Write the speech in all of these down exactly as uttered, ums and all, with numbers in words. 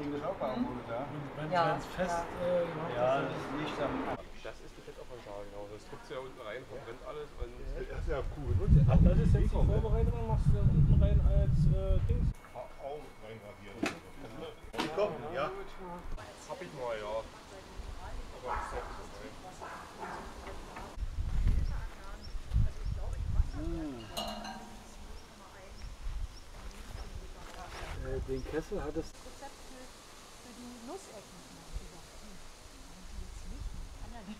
wegen des Aufbauambules, ja? Wenn ja, es fest äh, gemacht ja, das ist nicht am... Das ist das jetzt auch ein Schal, genau. Das drückt sie ja unten rein, verbrennt alles. Und das ist ja cool. Und das ist jetzt die Vorbereitung, dann machst du das unten rein als äh, Dings. Auch reingraviert. Die kommen, ja? Hab ich mal, ja. Aber das ist auch so. Den Kessel hat es. Rezept für die Nussecken.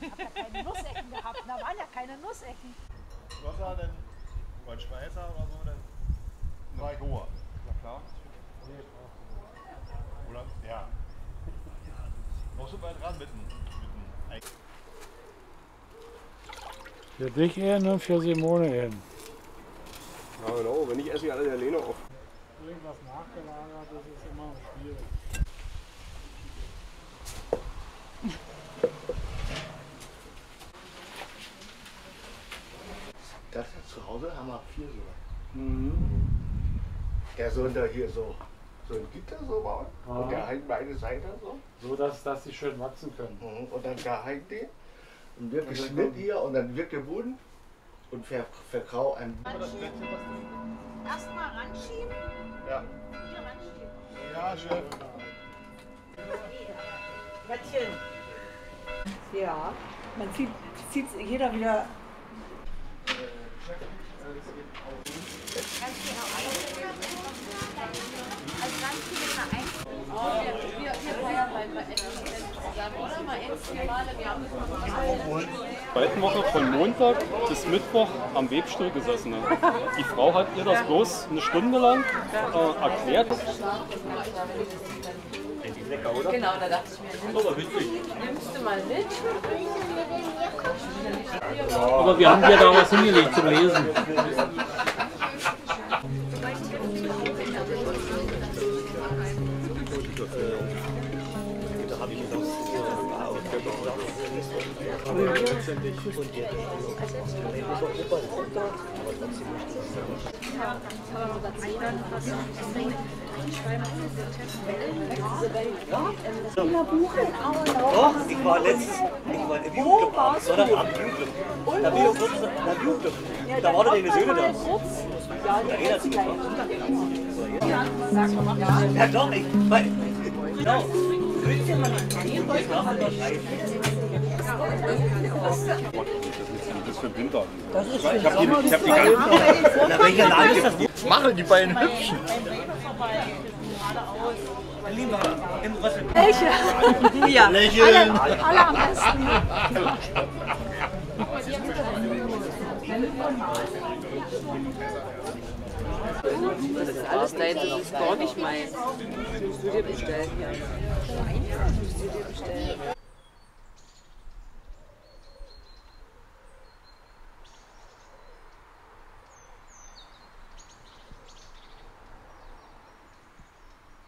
Ich habe ja keine Nussecken gehabt, da waren ja keine Nussecken. Wasser, dann über den Schweißer oder so, dann war ich hoher. Na klar. Oder? Ja. Noch so weit dran mitten. mitten. Für dich ehren und für Simone ehren. Ja genau, wenn ich esse, ich alle der Lena auf. Irgendwas nachgelagert, das ist immer schwierig. Das zu Hause haben wir viel so. Mhm. Der soll da hier so, so ein Gitter so bauen. Aha. Und der halt beide Seiten so. So, dass, dass sie schön wachsen können. Mhm. Und dann da halt den. Und wird geschnitten hier und dann wird der Boden und ver vergrau ein. Erstmal ranschieben? Ja. Hier ranschieben. Ja, schön. Mädchen. Ja, man zieht, zieht jeder wieder. Kannst du auch alle Kinder? Wir feiern mal zusammen. Zweiten Woche von Montag bis Mittwoch am Webstuhl gesessen. Die Frau hat ihr das bloß eine Stunde lang äh, erklärt. Lecker, oder? Genau, da dachte ich mir, aber witzig. Nimmst du mal mit? Aber wir haben dir da was hingelegt zum Lesen. Doch, ich war letztes, ich war im Jugendclub, am Sonnabend im Jugendclub. Da bin ich auf dem Jugendclub. Da war doch deine Söhne da. Da redet sie einfach. Ja doch, ich weiß. Genau. Willst du mal das ist für Winter. Das ist für ich habe die, ich hab die ganze Zeit. Mache die beiden hübschen. Lieber im Rüssel. Lächeln. Ja. Lächeln. Alle, alle am besten. Das ist alles dein, das ist gar nicht mein. Das musst du dir bestellen. Ja. Das musst du dir bestellen.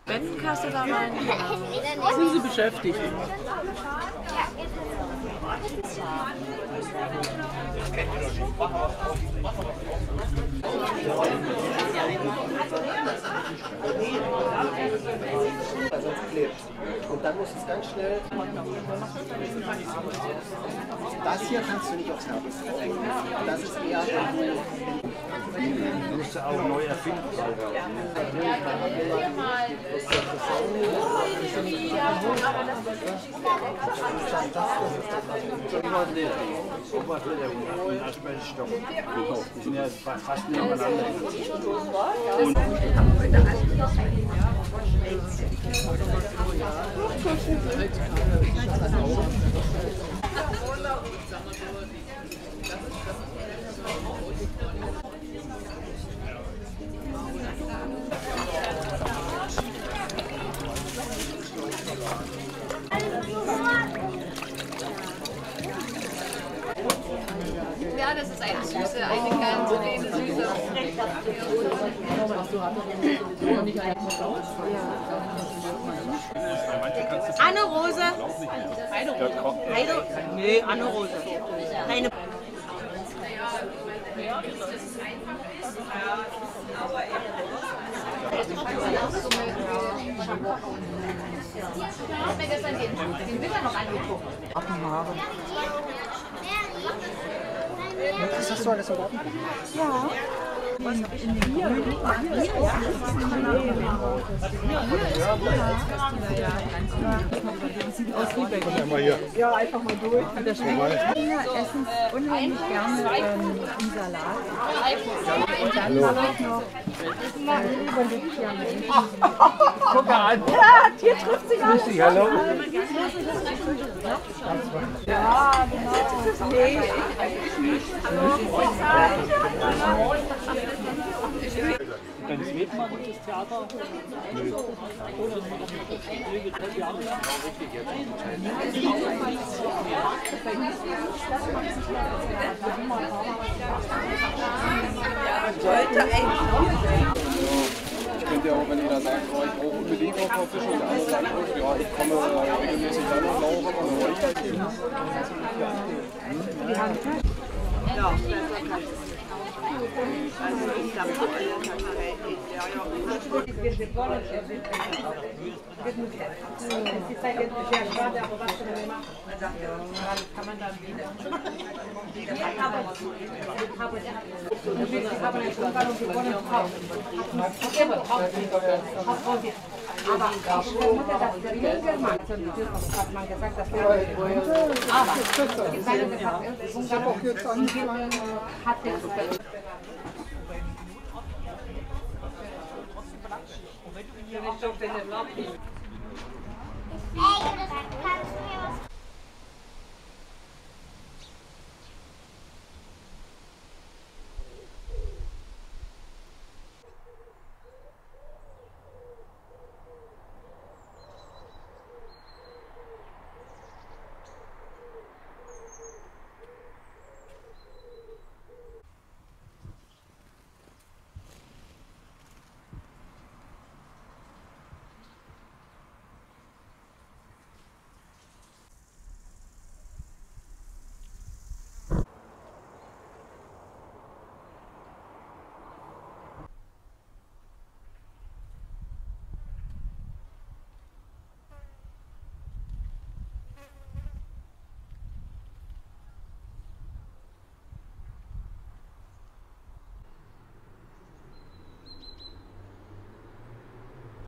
Bettenkasse da rein. Sind Sie beschäftigt? Also klebt. Und dann muss es ganz schnell. Das hier kannst du nicht aufs Herz legen. Das ist eher. Du musst auch neu erfinden. Die sind ja fast nebeneinander. Ja, das ist eine süße, eine ganz kleine süße. Anne Rose. Heide. Nee, Anne Rose. Keine. Ja, das ist einfach ist, aber eben. Ich habe mir gestern den, den Winter noch angeguckt. Ab dem Haaren. Ist das so alles im Garten? Ja. Was habe ich in den Bier? Hier ist es. Das sieht aus wie Bäckchen. Ja, einfach mal durch. Das schmeckt. Kinder essen unheimlich gerne einen Salat. Und dann mache ich noch Kondition mit. Guck mal an. Ja, hier trifft sich alles. Richtig, hallo. Ja, genau. Nee, ich nicht. Dann ist jedes Mal gutes Theater. Ich könnte ja auch, wenn jeder sagt, oh, ich brauche unbedingt auf der Fische und der andere sagt, oh, ja, ich komme regelmäßig dann und laufe und euch halt eben. Ja, ich glaube, wenn der Lauf ist.